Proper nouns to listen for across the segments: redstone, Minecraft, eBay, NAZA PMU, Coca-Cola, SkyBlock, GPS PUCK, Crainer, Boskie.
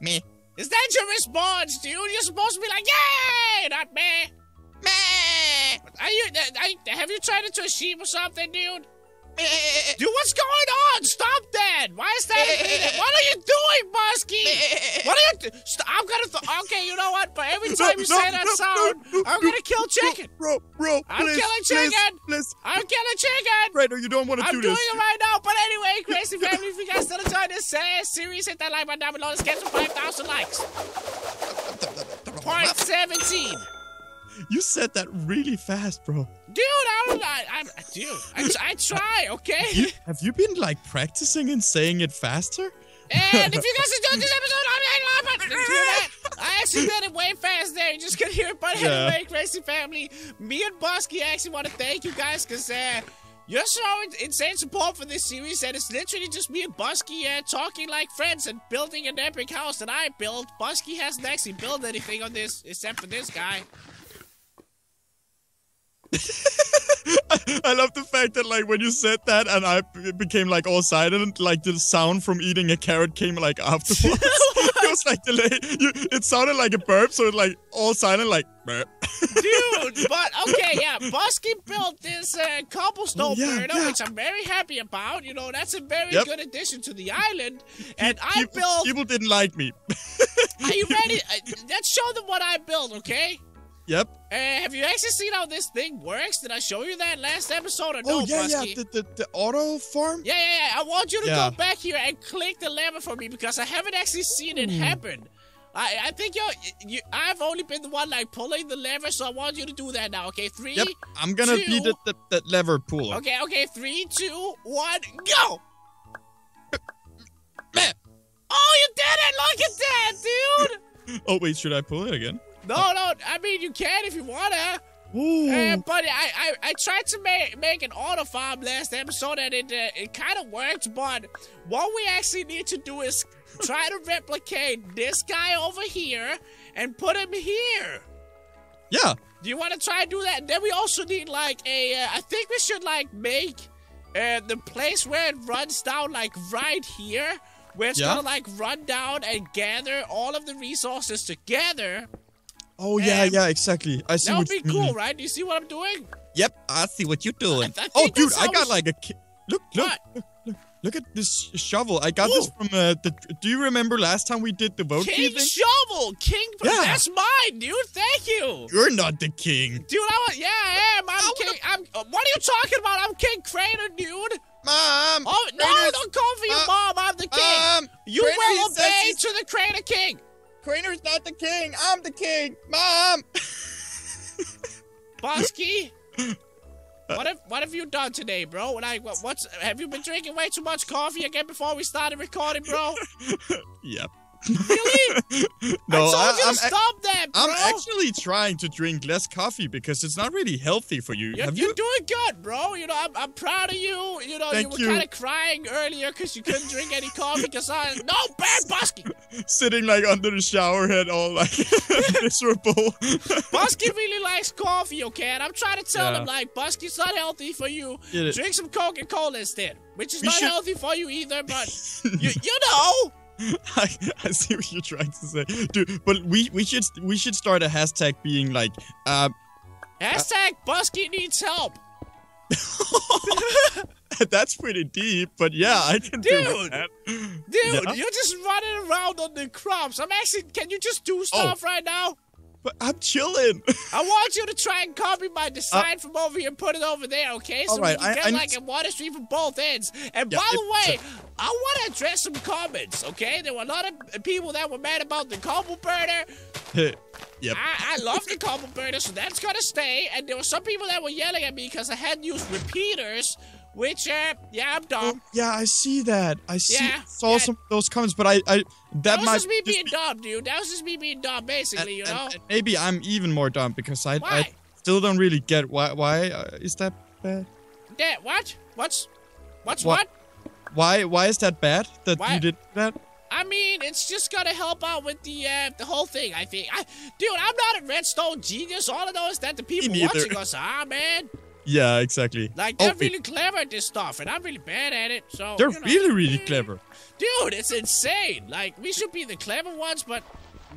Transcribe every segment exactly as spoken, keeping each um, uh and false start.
Me. Is that your response, dude? You're supposed to be like, yay, not meh. Meh. Are you, are you, have you turned into a sheep or something, dude? Meh. Dude, what's going on? Stop that. Why is that? Meh. What are you doing, Boskie? What are you, I'm gonna, th okay, you know what? But every time no, you no, say that no, sound, no, no, I'm gonna kill chicken. Bro, bro, bro I'm please, killing chicken. Please, please. I'm killing chicken. Right, no, you don't want to do this. I'm doing it right now. But anyway, crazy family, if you guys still enjoy this uh, series, hit that like button down below. Let's get to five thousand likes. Part seventeen. You said that really fast, bro. Dude, I'm not. I'm, dude, I, I try, okay? You, have you been, like, practicing and saying it faster? And if you guys enjoyed this episode, I'm like, I'm not. I actually did it way fast there. You just couldn't hear it. But yeah. Anyway, crazy family, me and Boskie actually want to thank you guys because uh, you're showing insane support for this series. And it's literally just me and Boskie uh, talking like friends and building an epic house that I built. Boskie hasn't actually built anything on this except for this guy. I, I love the fact that, like, when you said that and I it became, like, all silent, like, the sound from eating a carrot came, like, afterwards. It was, like, delayed. You, it sounded like a burp, so it, like, all silent, like, burp. Dude, but, okay, yeah, Boskie built this uh, cobblestone yeah, burner, yeah. which I'm very happy about. You know, that's a very yep. good addition to the island. And people, I built... People didn't like me. Are you ready? Let's show them what I built, okay? Yep. Uh, have you actually seen how this thing works? Did I show you that last episode or no, Oh, yeah, Boskie? yeah, the, the, the auto farm? Yeah, yeah, yeah. I want you to yeah. go back here and click the lever for me because I haven't actually seen it happen. I, I think you're, you, I've only been the one, like, pulling the lever, so I want you to do that now, okay? Three, yep. I'm gonna two, be the, the, the lever puller. Okay, okay, three, two, one, go! Oh, you did it! Look at that, dude! Oh, wait, should I pull it again? No, no, I mean, you can if you want to. Uh, but I, I, I tried to make, make an auto farm last episode, and it, uh, it kind of worked, but what we actually need to do is try to replicate this guy over here and put him here. Yeah. Do you want to try and do that? And then we also need, like, a, uh, I think we should, like, make uh, the place where it runs down, like, right here, where it's yeah. going to, like, run down and gather all of the resources together. Oh, yeah, um, yeah, exactly. I see what you That would be cool, right? Do you see what I'm doing? Yep, I see what you're doing. I, I oh, dude, I got like a... Look, look, look, look, look at this shovel. I got Ooh. this from uh, the... Do you remember last time we did the vote King thing? Shovel! King... Yeah. That's mine, dude. Thank you. You're not the king. Dude, I was... Yeah, I am. I'm I king... I'm, what are you talking about? I'm King Crainer, dude. Mom! Oh, no, Crainer, don't call for your mom. I'm the king. Mom, you Crainer will obey to the Crainer king. Crainer's not the king. I'm the king. Mom. Boskie, what have what have you done today, bro? Like, what, what's have you been drinking way too much coffee again before we started recording, bro? Yep. Really? No, I told I, you I'm to stop that, bro. I'm actually trying to drink less coffee because it's not really healthy for you. You're, Have you're you? doing good, bro. You know, I'm, I'm proud of you. You know, Thank you were kind of crying earlier because you couldn't drink any coffee because I no bad Boskie. Sitting like under the shower head, all like miserable. Boskie really likes coffee, okay? And I'm trying to tell yeah. him like Boskie's not healthy for you. Drink some Coca-Cola instead, which is we not should... healthy for you either. But you, you know. I, I see what you're trying to say, dude. But we we should we should start a hashtag being like, um, hashtag uh, Boskie needs help. That's pretty deep, but yeah, I can dude, do that. Dude, yeah? You're just running around on the crops. I'm actually. Can you just do stuff oh. right now? But I'm chilling. I want you to try and copy my design uh, from over here and put it over there, okay? So right, we can I, get I like a water stream from both ends. And yeah, by the way, uh, I want to address some comments, okay? There were a lot of people that were mad about the cobble burner. Yep. I, I love the cobble burner, so that's gonna stay. And there were some people that were yelling at me because I hadn't used repeaters. Which, uh, yeah, I'm dumb. Oh, yeah, I see that. I see, yeah, saw yeah. some of those comments, but I, I that, that was might just me just being be... dumb, dude. That was just me being dumb, basically, and, you know. And, and maybe I'm even more dumb because I, I still don't really get why. Why uh, is that bad? Yeah, what? What's, what's what? what? Why, why is that bad that why? you did that? I mean, it's just gonna help out with the uh, the whole thing. I think, I, dude, I'm not a redstone genius. All I know is that the people watching us are, man. Yeah, exactly. Like, they're oh, really it. clever at this stuff, and I'm really bad at it, so... They're you know. really, really clever. Dude, it's insane. Like, we should be the clever ones, but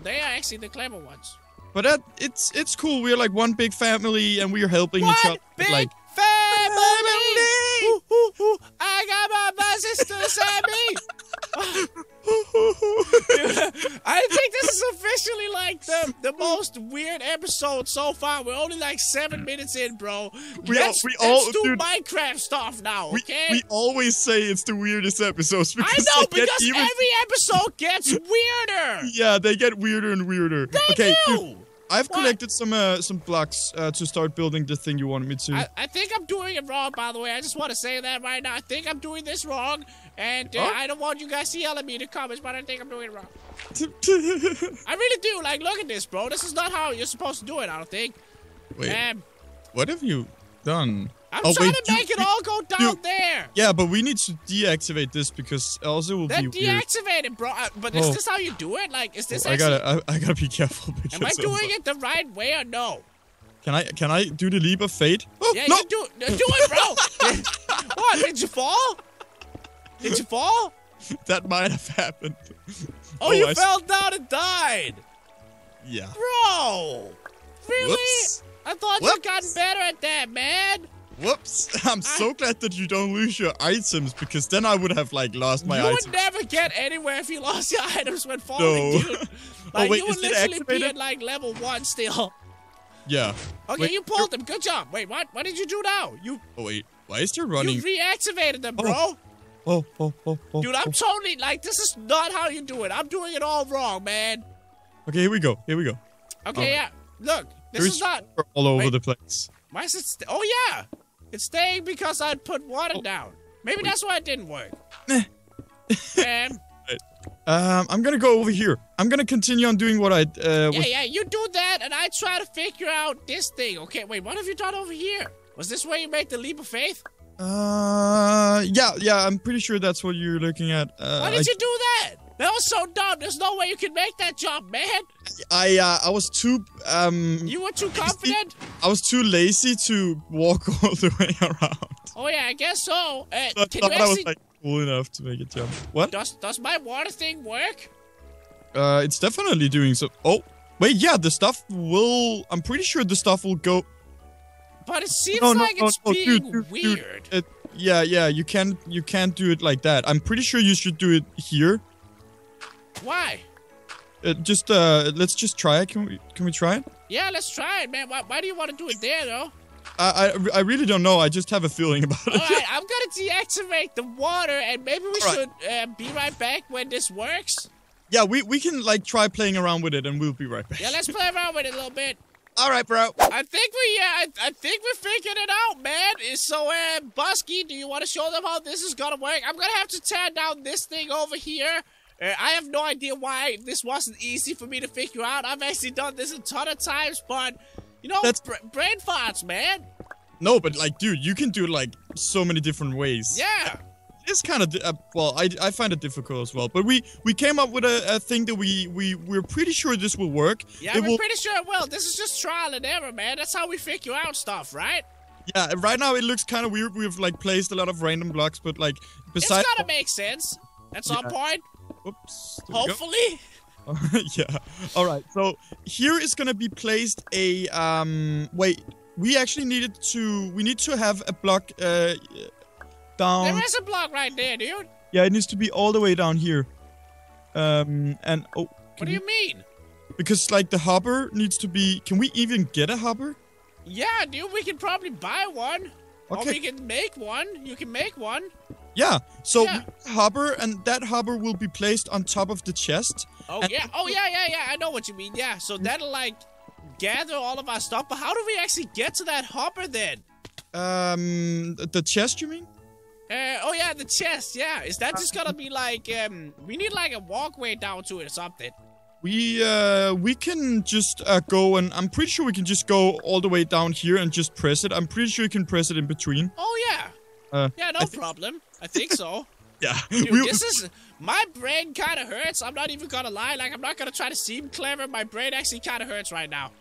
they are actually the clever ones. But that, it's it's cool. We're like one big family, and we're helping one each other. Big like, family! Ooh, ooh, ooh. I got my, my sisters and me! Dude, I think this is officially like the, the most weird episode so far. We're only like seven minutes in, bro. We let's, all, we let's all, do dude, Minecraft stuff now, okay? We, we always say it's the weirdest episodes. Because I know, because even... every episode gets weirder. Yeah, they get weirder and weirder. They okay, do! Dude, I've what? collected some uh, some blocks uh, to start building the thing you wanted me to. I, I think I'm doing it wrong, by the way. I just want to say that right now. I think I'm doing this wrong. And uh, oh. I don't want you guys to yell at me in the comments, but I think I'm doing it wrong. I really do. Like, look at this, bro. This is not how you're supposed to do it, I don't think. Wait. Um, what have you done? I'm oh, trying wait, to make you, it all go down you, there. Yeah, but we need to deactivate this because else it will then be weird. Deactivate it, bro. But is oh. this how you do it? Like, is this? Oh, actually... I gotta, I, I gotta be careful. Am I doing I'm... it the right way or no? Can I, can I do the leap of fate? Oh, yeah, no. you do, do it, bro. What? Did you fall? Did you fall? That might have happened. Oh, oh you I... fell down and died. Yeah. Bro, really? Whoops. I thought Whoops. you'd gotten better at that, man. Whoops, I'm so I, glad that you don't lose your items, because then I would have, like, lost my you items. You would never get anywhere if you lost your items when falling, no. dude. Like, oh, wait, you would literally activated? be at, like, level one still. Yeah. Okay, wait, you pulled them. Good job. Wait, what? What did you do now? You... Oh, wait. Why is there running? You reactivated them, bro. Oh, oh, oh, oh. oh dude, I'm oh. totally, like, this is not how you do it. I'm doing it all wrong, man. Okay, here we go. Here we go. Okay, oh, yeah. Look, this is not... all over wait. the place. Why is it... St oh, yeah. It's staying because I put water oh, down. Maybe wait. that's why it didn't work. um, um, I'm gonna go over here. I'm gonna continue on doing what I... Uh, yeah, yeah, you do that and I try to figure out this thing. Okay, wait, what have you done over here? Was this where you made the leap of faith? Uh, yeah, yeah, I'm pretty sure that's what you're looking at. Uh, why did I you do that? That was so dumb. There's no way you could make that jump, man. I uh, I was too um. You were too confident. I was too lazy to walk all the way around. Oh yeah, I guess so. Uh, so can I you actually... I was like cool enough to make it jump. What? Does does my water thing work? Uh, it's definitely doing so. Oh wait, yeah, the stuff will. I'm pretty sure the stuff will go. But it seems no, no, like no, it's no, being dude, dude, weird. Dude, it, yeah, yeah, you can't you can't do it like that. I'm pretty sure you should do it here. Why? Uh, just uh, let's just try it. Can we? Can we try it? Yeah, let's try it, man. Why? Why do you want to do it there, though? I I, I really don't know. I just have a feeling about it. All right, I'm gonna deactivate the water, and maybe we All should right. Uh, be right back when this works. Yeah, we we can like try playing around with it, and we'll be right back. Yeah, let's play around with it a little bit. All right, bro. I think we yeah, I, I think we figured it out, man. So, uh, Boskie, do you want to show them how this is gonna work? I'm gonna have to tear down this thing over here. Uh, I have no idea why this wasn't easy for me to figure out. I've actually done this a ton of times, but, you know, That's... Br brain farts, man. No, but, like, dude, you can do, like, so many different ways. Yeah. It's kind of, uh, well, I, I find it difficult as well. But we, we came up with a, a thing that we, we, we're pretty sure this will work. Yeah, it we're will... pretty sure it will. This is just trial and error, man. That's how we figure out stuff, right? Yeah, right now it looks kind of weird. We've, like, placed a lot of random blocks, but, like, besides... It's gotta make sense. At some yeah. point. Oops. Hopefully. Yeah. All right. So here is gonna be placed a um. Wait. We actually needed to. We need to have a block uh down. There is a block right there, dude. Yeah, it needs to be all the way down here. Um. And oh. What do you mean? Because like the hopper needs to be. Can we even get a hopper? Yeah, dude. We can probably buy one. Okay. Or we can make one. You can make one. Yeah, so yeah. hopper, and that hopper will be placed on top of the chest. Oh, yeah. Oh, yeah, yeah, yeah. I know what you mean. Yeah, so that'll, like, gather all of our stuff. But how do we actually get to that hopper, then? Um, the chest, you mean? Uh, oh, yeah, the chest, yeah. Is that just gonna be, like, um, we need, like, a walkway down to it or something? We, uh, we can just uh, go and I'm pretty sure we can just go all the way down here and just press it. I'm pretty sure you can press it in between. Oh, yeah. Uh, yeah, no I problem. I think so. Yeah. Dude, we, this is... My brain kind of hurts. I'm not even gonna lie. Like, I'm not gonna try to seem clever. My brain actually kind of hurts right now.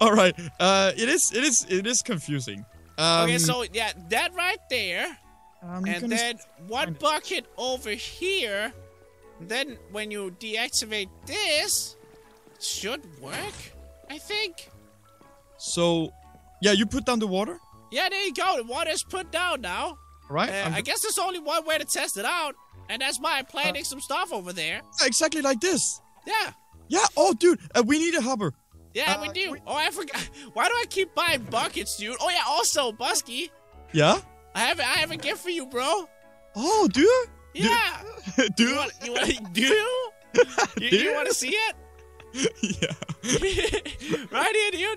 All right. Uh, it is, it is, it is confusing. Um, okay, so yeah, that right there. I'm and then one bucket it. over here. Then when you deactivate this, it should work, I think. So, yeah, you put down the water? Yeah, there you go. The water is put down now. Right. Uh, I guess there's only one way to test it out. And that's why I'm planting uh, some stuff over there. Exactly like this. Yeah. Yeah. Oh, dude, uh, we need a hopper. Yeah, uh, we do. We... Oh, I forgot. Why do I keep buying buckets, dude? Oh, yeah. Also, Boskie. Yeah? I have, I have a gift for you, bro. Oh, dude? Yeah. Dude? You want, you want, do you? you, you want to see it? Yeah. Right here,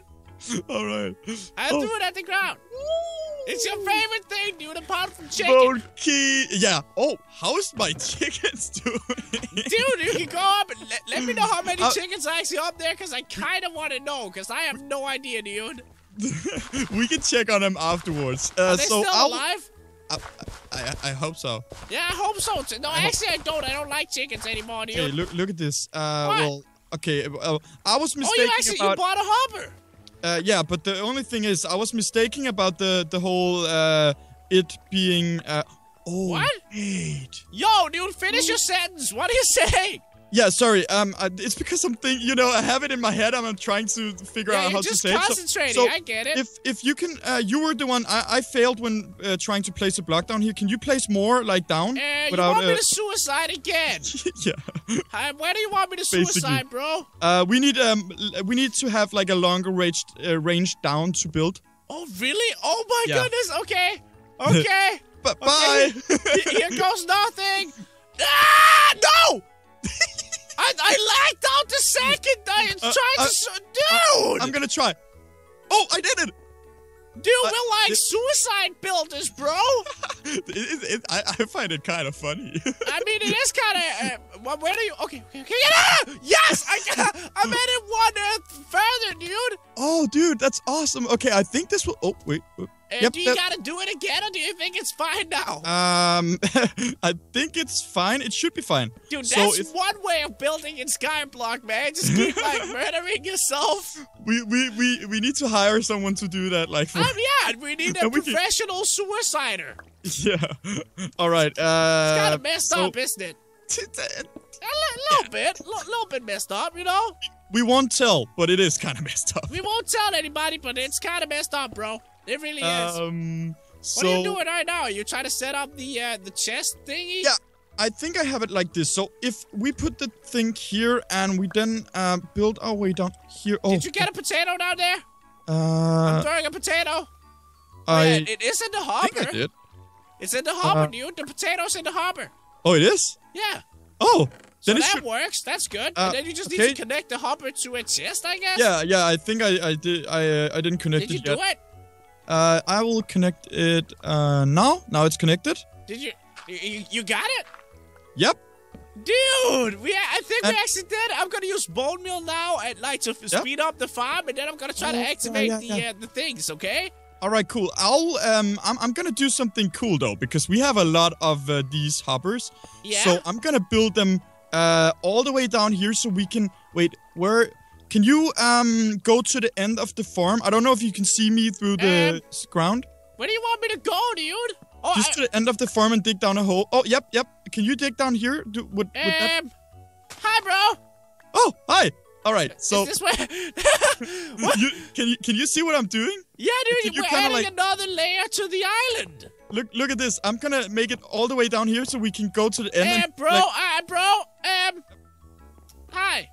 dude. All right. I oh. threw it at the ground. It's your favorite thing, dude, apart from chicken. Boskie. Yeah. Oh, how's my chickens doing? Dude, you can go up and let, let me know how many uh, chickens are actually up there, because I kind of want to know, because I have no idea, dude. We can check on them afterwards. Uh, are they so still I'll, alive? I, I, I hope so. Yeah, I hope so. No, I actually, I don't. I don't like chickens anymore, dude. Hey, look, look at this. Uh, what? Well, okay. Uh, I was mistaken Oh, you actually about... you bought a hopper. Uh, yeah, but the only thing is, I was mistaken about the the whole uh, it being. Uh, oh, what? Wait. Yo, dude, finish Ooh. your sentence. What are you saying? Yeah, sorry. Um, I, it's because I'm thinking. You know, I have it in my head. I'm, I'm trying to figure yeah, out how to say it. Yeah, you're just concentrating. So, so I get it. If if you can, uh, you were the one. I I failed when uh, trying to place a block down here. Can you place more like down? Uh, without, you want uh, me to suicide again? Yeah. Hi, where do you want me to suicide, Basically. bro? Uh, we need um, we need to have like a longer range uh, range down to build. Oh really? Oh my yeah. goodness. Okay. Okay. But bye. Okay. Here goes nothing. Ah! No. I, I lagged out the second. I uh, tried uh, to, dude. Uh, I'm gonna try. Oh, I did it, dude. Uh, we're like suicide builders, bro. it, it, it, I, I find it kind of funny. I mean, it is kind of. Uh, where do you? Okay, okay, okay. Yeah! Yes, I, I made it one earth further, dude. Oh, dude, that's awesome. Okay, I think this will. Oh, wait. wait. Uh, yep, do you that... gotta do it again, or do you think it's fine now? Um, I think it's fine. It should be fine. Dude, that's so one way of building in SkyBlock, man. Just keep like murdering yourself. We we we we need to hire someone to do that, like. For... Um, yeah, we need a professional can... suicider. Yeah. All right. Uh, it's kind of messed so... up, isn't it? A little bit, a little bit messed up, you know. We won't tell, but it is kind of messed up. We won't tell anybody, but it's kind of messed up, bro. It really is. Um, so what are you doing right now? You trying to set up the uh, the chest thingy? Yeah, I think I have it like this. So if we put the thing here and we then uh, build our way down here. Oh. Did you get a potato down there? Uh, I'm throwing a potato. I Man, it is in the hopper. Think I did. It's in the hopper, uh, dude. The potato's in the hopper. Oh, it is? Yeah. Oh. So then that should... works. That's good. Uh, and then you just okay. need to connect the hopper to a chest, I guess. Yeah, yeah. I think I I did. I uh, I didn't connect did it yet. Did you do it? Uh, I will connect it uh, now. Now it's connected. Did you, you, you got it? Yep. Dude, we I think and we actually did. I'm gonna use bone meal now and like to yep. speed up the farm, and then I'm gonna try oh, to activate yeah, yeah, the yeah. Uh, the things. Okay. All right, cool. I'll um, I'm I'm gonna do something cool though because we have a lot of uh, these hoppers. Yeah. So I'm gonna build them uh all the way down here so we can wait where. Can you um go to the end of the farm? I don't know if you can see me through the um, ground. Where do you want me to go, dude? Oh, Just I, to the end of the farm and dig down a hole. Oh, yep, yep. Can you dig down here? Do, would, um, would that... Hi, bro. Oh, hi. All right, so... Is this where... you, can, you, can you see what I'm doing? Yeah, dude, you we're adding like... another layer to the island. Look look at this. I'm going to make it all the way down here so we can go to the end. Um, and, bro, like... uh, bro. Um, hi.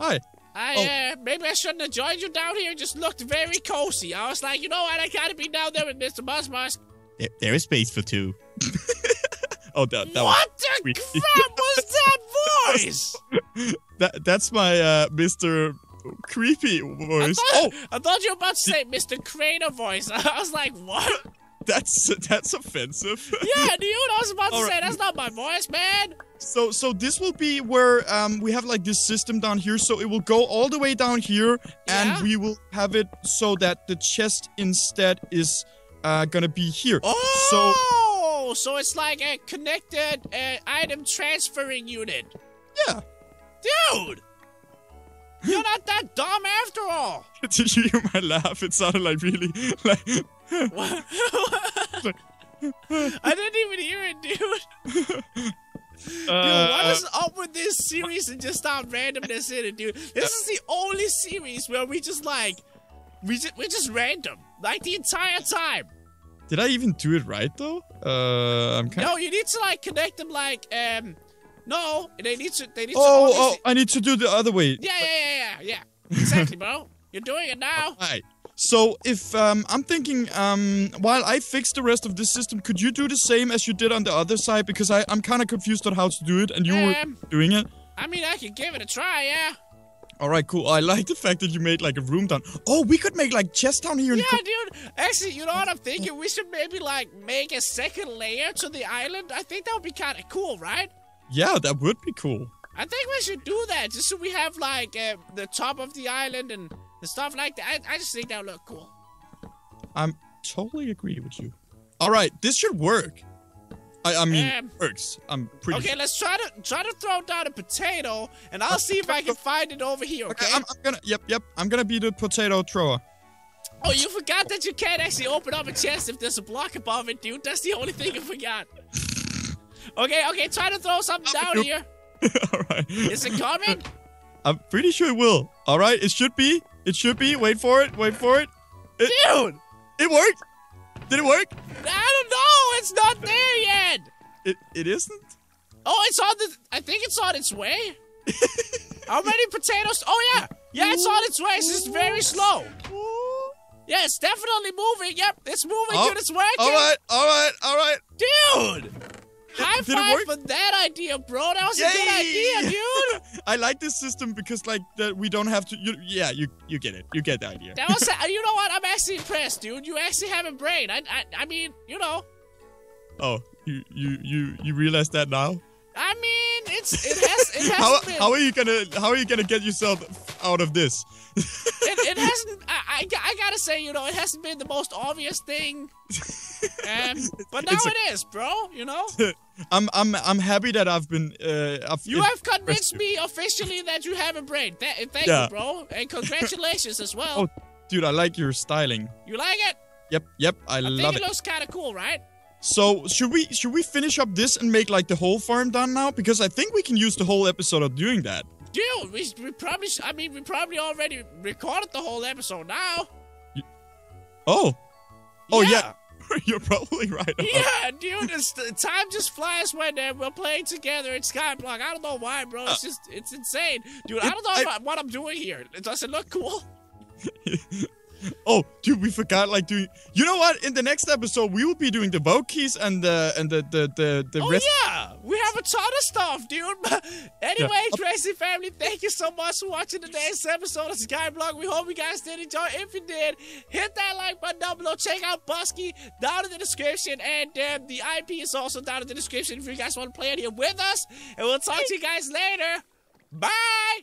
Hi. I, oh. uh, maybe I shouldn't have joined you down here. It just looked very cozy. I was like, you know what? I gotta be down there with Mister Musk. There, there is space for two. oh, that, that What was the crap was that voice? that, that's my uh, Mister Creepy voice. I thought, oh. I thought you were about to say Mister Crainer voice. I was like, what? That's that's offensive. Yeah, dude, I was about to right. say that's not my voice, man. So so this will be where um we have like this system down here, so it will go all the way down here, yeah. and we will have it so that the chest instead is uh gonna be here. Oh, so so it's like a connected uh, item transferring unit. Yeah, dude. You're not that dumb after all. Did you hear my laugh? It sounded like really like. What? I didn't even hear it, dude. Dude, uh, what is up with this series and just stop randomness in it, dude? This is the only series where we just like, we just we're just random like the entire time. Did I even do it right though? Uh, I'm kind. No, you need to like connect them like um. No, they need to. They need oh, to oh, I need to do the other way. Yeah, yeah, yeah, yeah, yeah. Exactly, bro. You're doing it now. All right. So if um, I'm thinking, um, while I fix the rest of this system, could you do the same as you did on the other side? Because I, I'm kind of confused on how to do it, and you um, were doing it. I mean, I could give it a try, yeah. All right, cool. I like the fact that you made like a room down. Oh, we could make like chests down here. Yeah, and dude. Actually, you know what I'm thinking? We should maybe like make a second layer to the island. I think that would be kind of cool, right? Yeah, that would be cool. I think we should do that, just so we have, like, uh, the top of the island and stuff like that. I, I just think that would look cool. I'm totally agree with you. All right, this should work. I, I mean, um, it works. I'm pretty Okay, sure. let's try to try to throw down a potato, and I'll see if I can find it over here, okay? okay I'm, I'm gonna, yep, yep, I'm gonna be the potato thrower. Oh, you forgot that you can't actually open up a chest if there's a block above it, dude. That's the only thing I forgot. Okay, okay, try to throw something down oh, here. All right. Is it coming? I'm pretty sure it will. All right, it should be. It should be. Wait for it. Wait for it. it Dude! It worked. Did it work? I don't know. It's not there yet. It It isn't? Oh, it's on the... I think it's on its way. How many potatoes? Oh, yeah. Yeah, it's on its way. It's just very slow. Yeah, it's definitely moving. Yep, it's moving. Oh. Dude, it's working. All right, all right, all right. Dude! High five for that idea, bro. That was Yay! a good idea, dude. I like this system because, like, that we don't have to. You, yeah, you you get it. You get the idea. That was. A, you know what? I'm actually impressed, dude. You actually have a brain. I I, I mean, you know. Oh, you, you you you realize that now? I mean, it's it has it has. how, been. how are you gonna how are you gonna get yourself out of this? it, it hasn't. I, I I gotta say, you know, it hasn't been the most obvious thing. Um, but now a, it is, bro. You know. I'm I'm I'm happy that I've been. Uh, I've you have convinced you. me officially that you have a brain. That, thank yeah. you, bro, and congratulations as well. Oh, dude, I like your styling. You like it? Yep, yep, I, I love think it. It looks kind of cool, right? So should we should we finish up this and make like the whole farm done now? Because I think we can use the whole episode of doing that. Dude, we we probably I mean we probably already recorded the whole episode now. You, oh, oh yeah. yeah. You're probably right. Yeah, dude, it's, time just flies when uh, we're playing together in SkyBlock. I don't know why, bro. It's just, it's insane. Dude, it, I don't know I, if I, what I'm doing here. Does it look cool? Oh, dude, we forgot, like, doing... You know what? In the next episode, we will be doing the vote keys and the... and the, the, the, the oh, rest yeah! We have a ton of stuff, dude. Anyway, yeah. Crazy family, thank you so much for watching today's episode of SkyBlock. We hope you guys did enjoy. If you did, hit that like button down below. Check out Boskie down in the description. And um, the I P is also down in the description if you guys want to play it here with us. And we'll talk to you guys later. Bye!